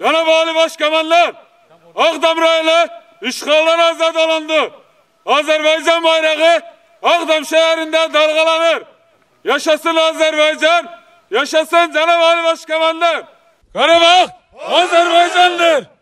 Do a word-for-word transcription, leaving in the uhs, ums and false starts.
Cənab Ali Başkomanlar, Ağdam rayonu işğaldan azad olundu. Azerbaycan bayrağı Ağdam şehrinde dalgalanır. Yaşasın Azerbaycan, yaşasın Cənab Ali Başkomanlar. Qarabağ Azerbaycan'dır.